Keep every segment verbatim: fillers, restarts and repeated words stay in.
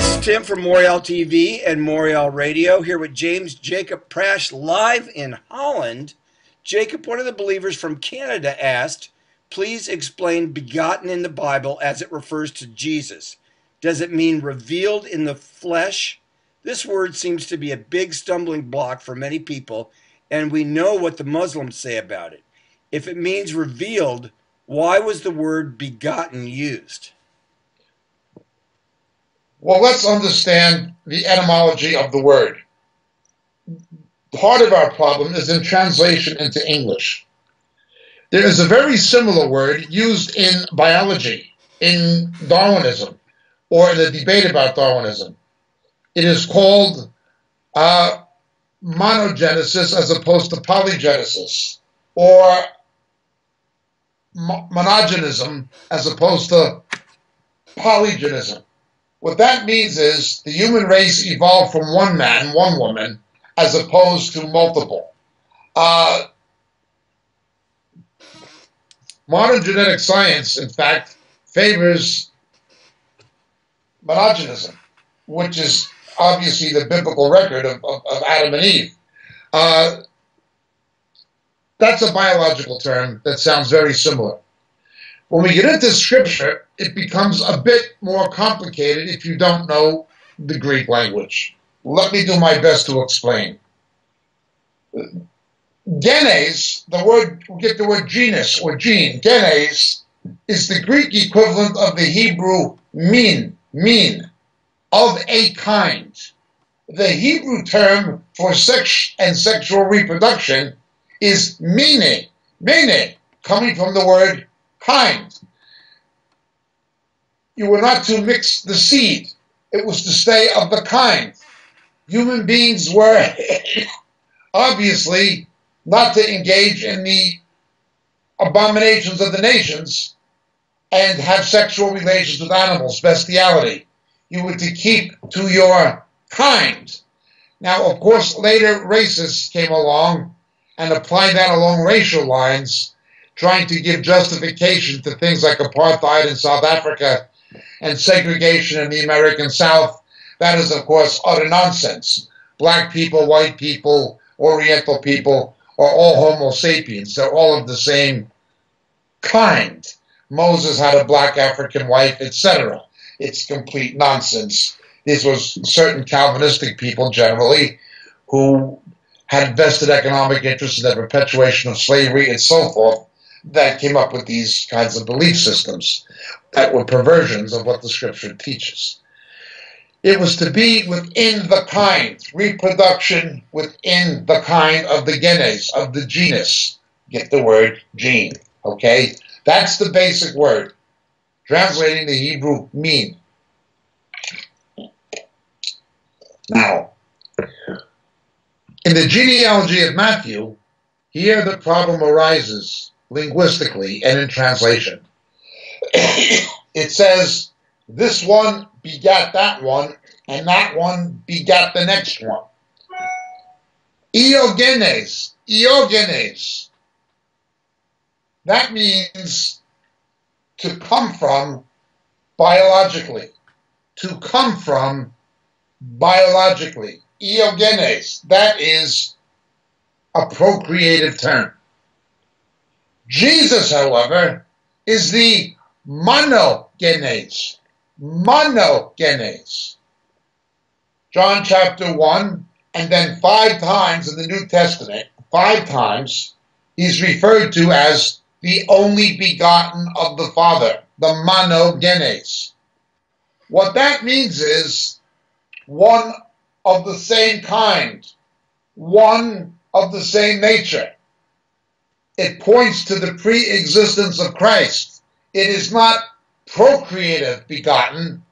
guys, it's Tim from Moriel T V and Moriel Radio here with James Jacob Prash live in Holland. Jacob, one of the believers from Canada, asked, please explain begotten in the Bible as it refers to Jesus. Does it mean revealed in the flesh? This word seems to be a big stumbling block for many people, and we know what the Muslims say about it. If it means revealed, why was the word begotten used? Well, let's understand the etymology of the word. Part of our problem is in translation into English. There is a very similar word used in biology, in Darwinism, or in the debate about Darwinism. It is called uh, monogenesis as opposed to polygenesis, or mo monogenism as opposed to polygenism. What that means is the human race evolved from one man, one woman, as opposed to multiple. Uh, modern genetic science, in fact, favors monogenism, which is obviously the biblical record of, of, of Adam and Eve. Uh, that's a biological term that sounds very similar. When we get into Scripture, it becomes a bit more complicated if you don't know the Greek language. Let me do my best to explain. Genes, the word, we get the word genus or gene. Genes is the Greek equivalent of the Hebrew min, min, of a kind. The Hebrew term for sex and sexual reproduction is mene, mene, coming from the word kind. You were not to mix the seed. It was to stay of the kind. Human beings were obviously not to engage in the abominations of the nations and have sexual relations with animals, bestiality. You were to keep to your kind. Now, of course, later racists came along and applied that along racial lines, trying to give justification to things like apartheid in South Africa and segregation in the American South. That is, of course, utter nonsense. Black people, white people, Oriental people are all Homo sapiens. They're all of the same kind. Moses had a black African wife, et cetera. It's complete nonsense. This was certain Calvinistic people generally who had vested economic interests in the perpetuation of slavery and so forth, that came up with these kinds of belief systems that were perversions of what the Scripture teaches. It was to be within the kind, reproduction within the kind of the genes, of the genus. Get the word gene, okay? That's the basic word, translating the Hebrew mean. Now, in the genealogy of Matthew, here the problem arises linguistically and in translation. It says, this one begat that one, and that one begat the next one. Eogenes, eogenes. That means to come from biologically. To come from biologically. Eogenes, that is a procreative term. Jesus, however, is the monogenes, monogenes. John chapter one, and then five times in the New Testament, five times, he's referred to as the only begotten of the Father, the monogenes. What that means is one of the same kind, one of the same nature. It points to the pre-existence of Christ. It is not procreative begotten,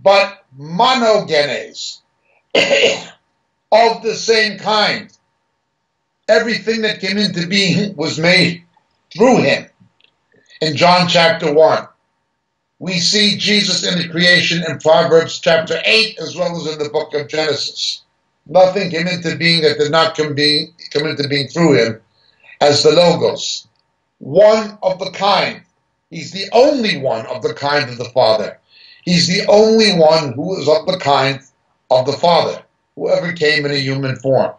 but monogenes, of the same kind. Everything that came into being was made through him. In John chapter one, we see Jesus in the creation in Proverbs chapter eight, as well as in the book of Genesis. Nothing came into being that did not come, being, come into being through him. As the Logos, one of the kind. He's the only one of the kind of the Father. He's the only one who is of the kind of the Father, who ever came in a human form.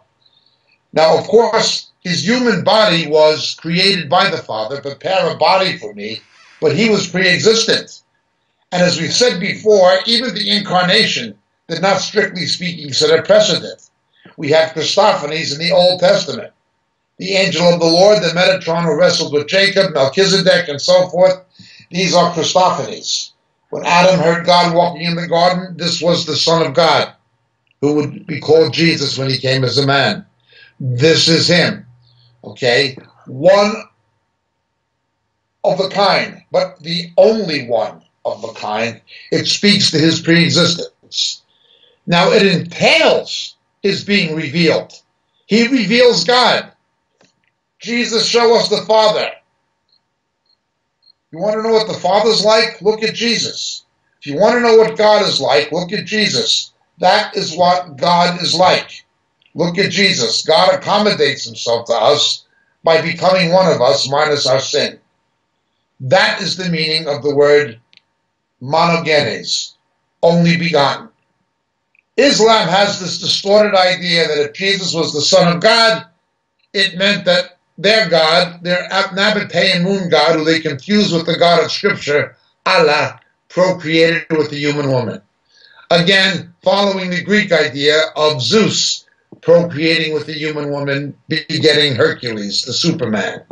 Now, of course, his human body was created by the Father, prepare a body for me, but he was pre-existent. And as we've said before, even the incarnation did not, strictly speaking, set a precedent. We have Christophanies in the Old Testament. The angel of the Lord, the Metatron who wrestled with Jacob, Melchizedek, and so forth, these are Christophanies. When Adam heard God walking in the garden, this was the Son of God, who would be called Jesus when he came as a man. This is him, okay? One of a kind, but the only one of a kind. It speaks to his pre-existence. Now, it entails his being revealed. He reveals God. Jesus, show us the Father. You want to know what the Father's like? Look at Jesus. If you want to know what God is like, look at Jesus. That is what God is like. Look at Jesus. God accommodates himself to us by becoming one of us minus our sin. That is the meaning of the word monogenes, only begotten. Islam has this distorted idea that if Jesus was the Son of God, it meant that their God, their Nabatean moon god, who they confuse with the God of Scripture, Allah, procreated with the human woman. Again, following the Greek idea of Zeus procreating with the human woman, begetting Hercules, the Superman.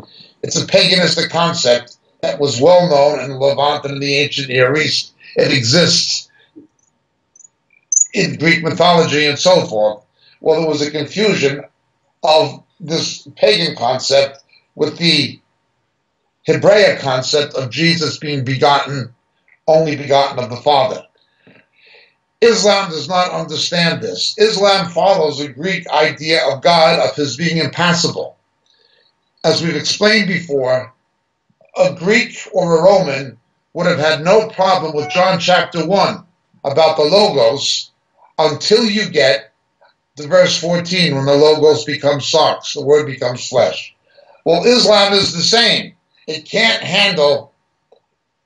It's a paganistic concept that was well known in Levant and in the ancient Near East. It exists in Greek mythology and so forth. Well, there was a confusion of this pagan concept with the Hebraic concept of Jesus being begotten, only begotten of the Father. Islam does not understand this. Islam follows a Greek idea of God, of his being impassible. As we've explained before, a Greek or a Roman would have had no problem with John chapter one about the Logos until you get to verse fourteen, when the Logos becomes sarx, the word becomes flesh. Well, Islam is the same. It can't handle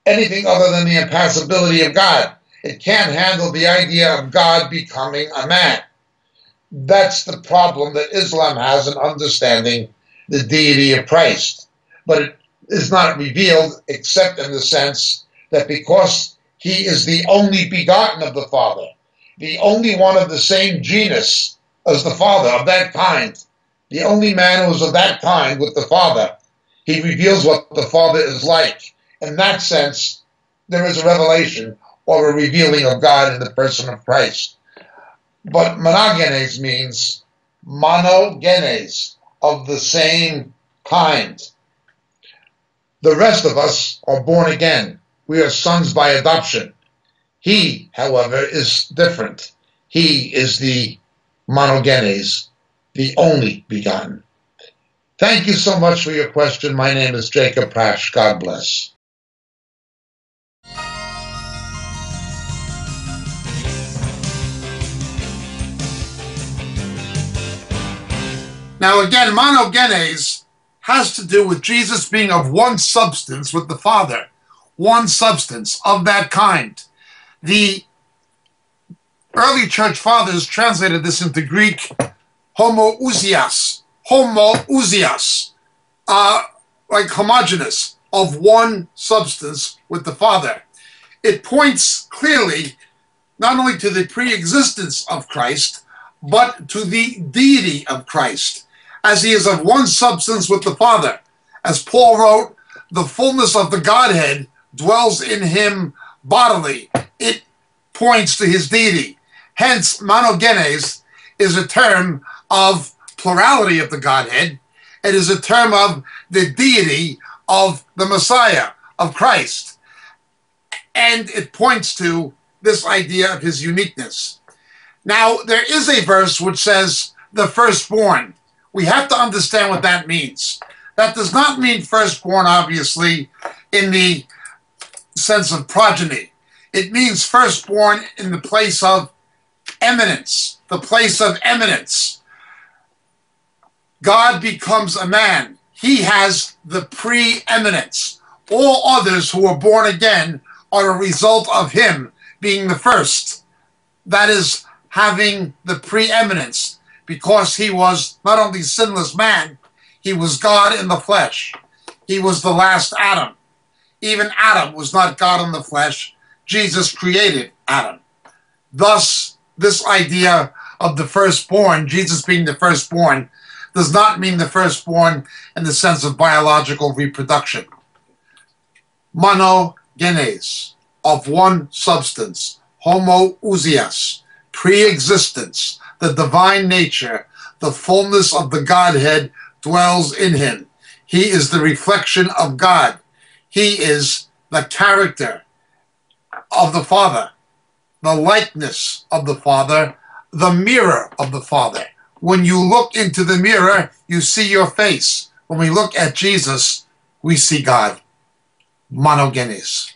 anything other than the impassibility of God. It can't handle the idea of God becoming a man. That's the problem that Islam has in understanding the deity of Christ. But it is not revealed except in the sense that because he is the only begotten of the Father, the only one of the same genus as the Father, of that kind, the only man who was of that kind with the Father, he reveals what the Father is like. In that sense, there is a revelation or a revealing of God in the person of Christ. But monogenes means monogenes, of the same kind. The rest of us are born again. We are sons by adoption. He, however, is different. He is the monogenes, the only begotten. Thank you so much for your question. My name is Jacob Prash. God bless. Now again, monogenes has to do with Jesus being of one substance with the Father, one substance of that kind. The early church fathers translated this into Greek, homoousias, homoousias, uh, like homogeneous, of one substance with the Father. It points clearly not only to the pre-existence of Christ, but to the deity of Christ, as he is of one substance with the Father. As Paul wrote, the fullness of the Godhead dwells in him bodily. It points to his deity. Hence, monogenes is a term of plurality of the Godhead. It is a term of the deity of the Messiah, of Christ. And it points to this idea of his uniqueness. Now, there is a verse which says, the firstborn. We have to understand what that means. That does not mean firstborn, obviously, in the sense of progeny. It means firstborn in the place of eminence, the place of eminence. God becomes a man. He has the preeminence. All others who are born again are a result of him being the first. That is, having the preeminence, because he was not only sinless man, he was God in the flesh. He was the last Adam. Even Adam was not God in the flesh. Jesus created Adam. Thus, this idea of the firstborn, Jesus being the firstborn, does not mean the firstborn in the sense of biological reproduction. Monogenes, of one substance, homoousias, pre-existence, the divine nature, the fullness of the Godhead dwells in him. He is the reflection of God. He is the character of the Father, the likeness of the Father, the mirror of the Father. When you look into the mirror, you see your face. When we look at Jesus, we see God. Monogenes.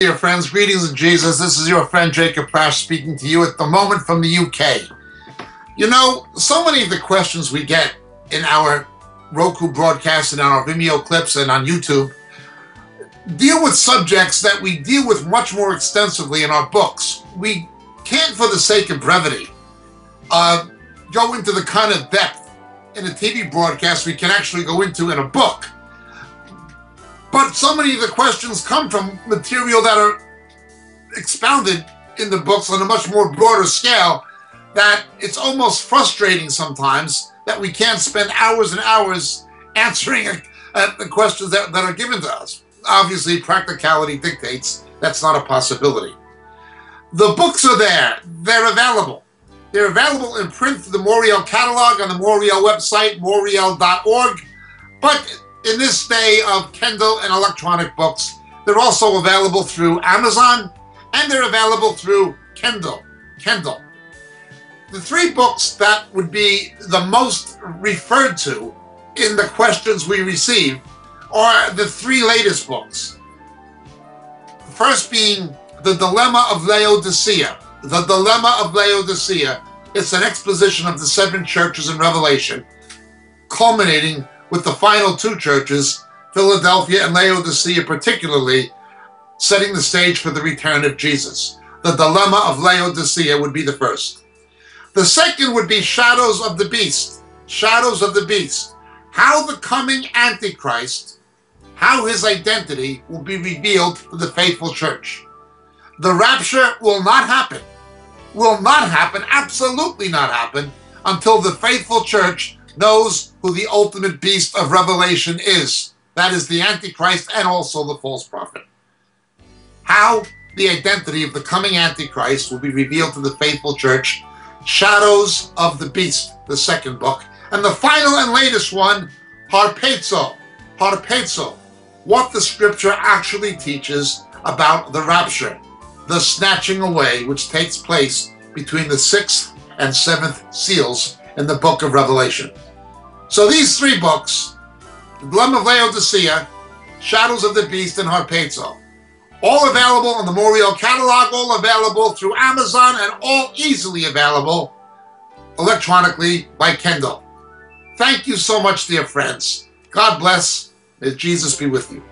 Dear friends, greetings in Jesus. This is your friend Jacob Prash speaking to you at the moment from the U K. You know, so many of the questions we get in our Roku broadcasts and on our Vimeo clips and on YouTube deal with subjects that we deal with much more extensively in our books. We can't, for the sake of brevity, uh, go into the kind of depth in a T V broadcast we can actually go into in a book. But so many of the questions come from material that are expounded in the books on a much more broader scale that it's almost frustrating sometimes that we can't spend hours and hours answering a, a, the questions that, that are given to us. Obviously, practicality dictates that's not a possibility. The books are there. They're available. They're available in print through the Moriel catalog on the Moriel website, moriel dot org. But in this day of Kindle and electronic books, they're also available through Amazon, and they're available through Kindle. Kindle. The three books that would be the most referred to in the questions we receive are the three latest books. The first being The Dilemma of Laodicea. The Dilemma of Laodicea. It's an exposition of the seven churches in Revelation, culminating with the final two churches, Philadelphia and Laodicea particularly, setting the stage for the return of Jesus. The Dilemma of Laodicea would be the first. The second would be Shadows of the Beast. Shadows of the Beast. How the coming Antichrist, how his identity will be revealed to the faithful church. The rapture will not happen, will not happen, absolutely not happen, until the faithful church knows who the ultimate beast of Revelation is. That is the Antichrist and also the false prophet. How the identity of the coming Antichrist will be revealed to the faithful church. Shadows of the Beast, the second book. And the final and latest one, Harpezo. Harpezo, what the scripture actually teaches about the rapture, the snatching away which takes place between the sixth and seventh seals in the book of Revelation. So these three books, The Dilemma of Laodicea, Shadows of the Beast, and Harpezo, all available on the Moriel catalog, all available through Amazon, and all easily available electronically by Kindle. Thank you so much, dear friends. God bless. May Jesus be with you.